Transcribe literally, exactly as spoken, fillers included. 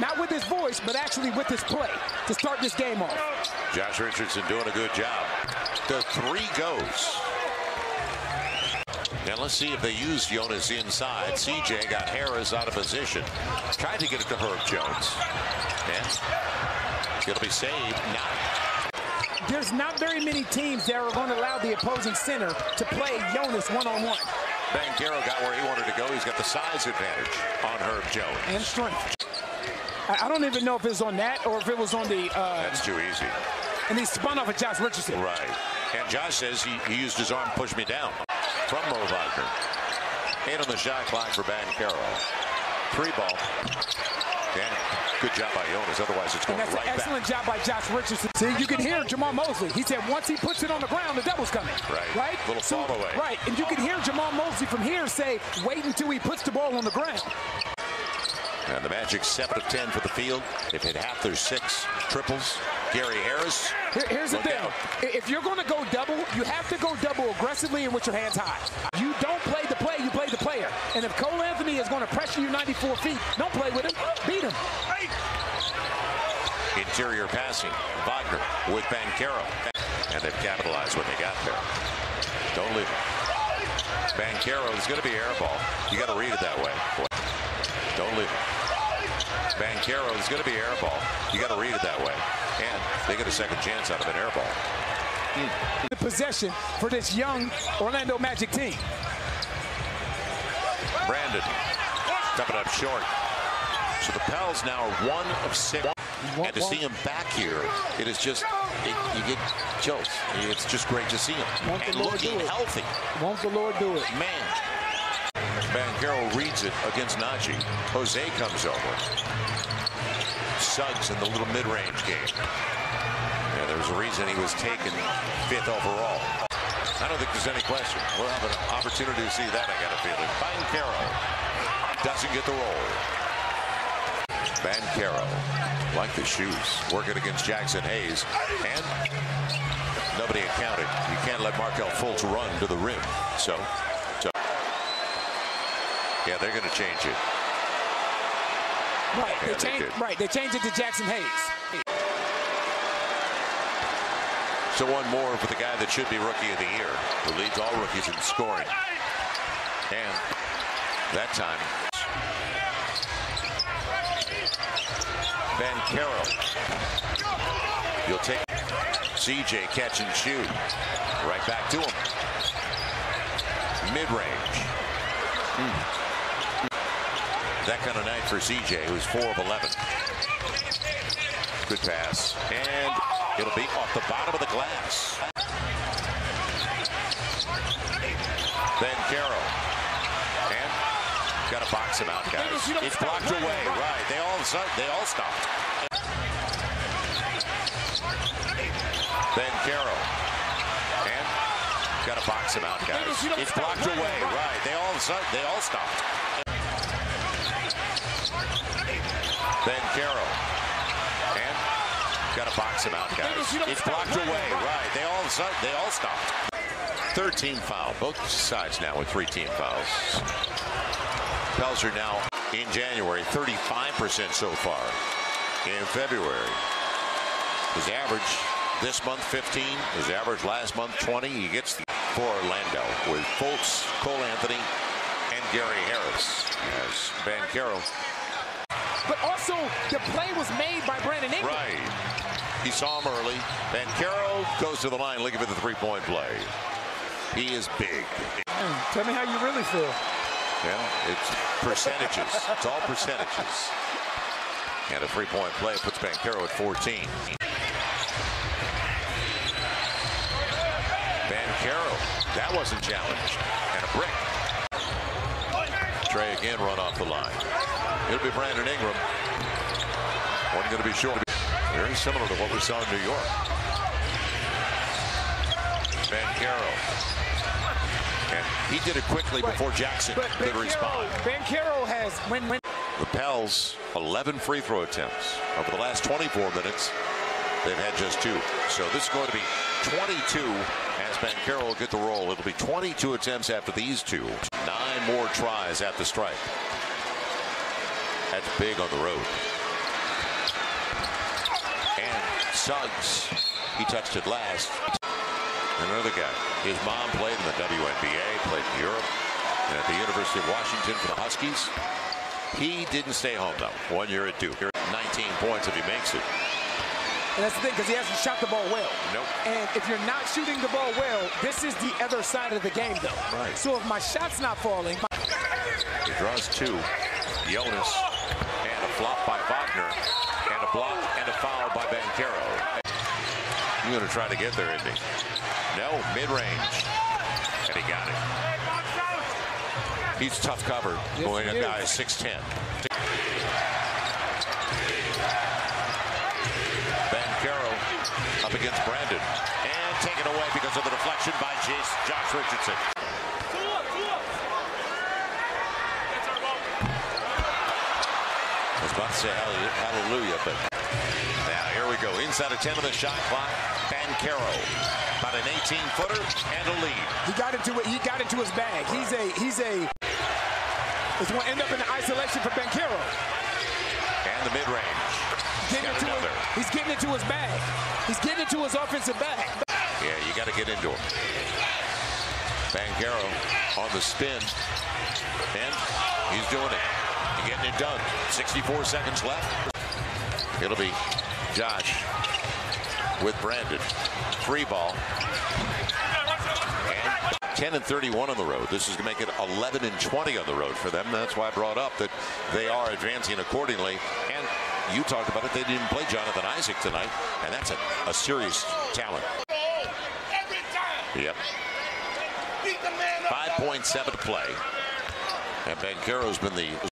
Not with his voice, but actually with his play to start this game off. Josh Richardson doing a good job. The three goes. Now let's see if they use Jonas inside. C J got Harris out of position. Tried to get it to Herb Jones. And it'll be saved. Not. There's not very many teams that are going to allow the opposing center to play Jonas one-on-one. Ben Carroll got where he wanted to go. He's got the size advantage on Herb Jones. And strength. I don't even know if it was on that or if it was on the... Uh, That's too easy. And he spun off of Josh Richardson. Right. And Josh says he, he used his arm to push me down. From Moe Walker. Eight on the shot clock for Ben Carroll. Three ball. Damn it. Good job by Jonas. Otherwise, it's going right back. And that's an excellent job by Josh Richardson. See, you can hear Jamal Mosley. He said once he puts it on the ground, the double's coming. Right. Right? Little fall away. Right. And you can hear Jamal Mosley from here say, wait until he puts the ball on the ground. And the Magic seven of ten for the field. They've hit half their six triples. Gary Harris. Here, here's the thing. Out. If you're going to go double, you have to go double aggressively and with your hands high. You don't play the play, you play the player. And if Cole Anthony is going to pressure you ninety-four feet, don't play with him. Beat him. Interior passing. Wagner with Ben Carroll. And they've capitalized when they got there. Don't leave him. Ben Carroll is going to be air ball. You got to read it that way. Don't leave him. Ben Carroll is going to be air ball. You got to read it that way. And they get a second chance out of an air ball. Mm. The possession for this young Orlando Magic team. Brandon stepping up short. So the Pels now are one of six. What, and to what? See him back here, it is just, it, you get chills. It's just great to see him. Won't and looking healthy. Won't the Lord do it? Man. Ben Carroll reads it against Naji. Jose comes over. Suggs in the little mid-range game. Yeah, there was a reason he was taken fifth overall. I don't think there's any question. We'll have an opportunity to see that, I got a feeling. Ben Carroll doesn't get the roll. Ben Carroll, like the shoes, working against Jackson Hayes. And nobody accounted. You can't let Markel Fultz run to the rim. So... yeah, they're going to change it. Right, yeah, they change, they right, they change it to Jackson Hayes. So one more for the guy that should be Rookie of the Year, who leads all rookies in scoring. And that time, Ben Carroll. You'll take C J catch and shoot. Right back to him. Mid-range. Hmm. That kind of night for C J, who's four of eleven. Good pass. And it'll be off the bottom of the glass. Ben Carroll. And got to box him out, guys. It's blocked away. Right. They all, they all stopped. Ben Carroll. And got to box him out, guys. It's blocked away. Right. They all, they all stopped. Ben Carroll. And got to box him out, guys. It's blocked away. Right. They all they all stopped. Third team foul. Both sides now with three team fouls. Pels are now in January, thirty-five percent so far. In February, his average this month fifteen. His average last month twenty. He gets the for Orlando with Fultz, Cole Anthony, and Gary Harris. Yes, Ben Carroll. But also, the play was made by Brandon Ingram. Right. He saw him early. Ben Carroll goes to the line looking for the three-point play. He is big. Mm, tell me how you really feel. Yeah, it's percentages. It's all percentages. And a three-point play puts Ben Carroll at fourteen. Ben Carroll. That wasn't challenged. And a brick. Trey again run off the line. It'll be Brandon Ingram. One going to be short. Very similar to what we saw in New York. Ben Carroll. And he did it quickly but, before Jackson could Ben respond. Carroll, Ben Carroll has win win. The Pels, eleven free throw attempts. Over the last twenty-four minutes, they've had just two. So this is going to be twenty-two as Ben Carroll will get the roll. It'll be twenty-two attempts after these two. Nine more tries at the stripe. That's big on the road. Suggs. He touched it last. Another guy. His mom played in the W N B A, played in Europe, and at the University of Washington for the Huskies. He didn't stay home, though. One year at Duke. nineteen points if he makes it. And that's the thing, because he hasn't shot the ball well. Nope. And if you're not shooting the ball well, this is the other side of the game, though. Right. So if my shot's not falling... He draws two. Jonas. And a flop by Wagner. And a block and a foul by Ben Carroll. You're going to try to get there, isn't he? No, mid-range. And he got it. He's tough covered. Yes, going a guy six ten. Ben Carroll up against Brandon. And taken away because of the deflection by Jace Josh Richardson. I was about to say hallelujah, but now here we go. Inside of ten on the shot clock. Ben Carroll. About an eighteen-footer and a lead. He got into it. He got into his bag. He's a. He's a. It's going to end up in the isolation for Ben Carroll. And the mid-range. Getting into another. His, he's getting into his bag. He's getting into his offensive bag. Yeah, you got to get into him. Ben Carroll on the spin, and he's doing it. He's getting it done. sixty-four seconds left. It'll be Josh with Brandon. Three ball. And ten and thirty-one on the road. This is going to make it eleven and twenty on the road for them. That's why I brought up that they are advancing accordingly. And you talked about it. They didn't play Jonathan Isaac tonight. And that's a, a serious talent. Yep. five point seven to play. And Banchero's been the...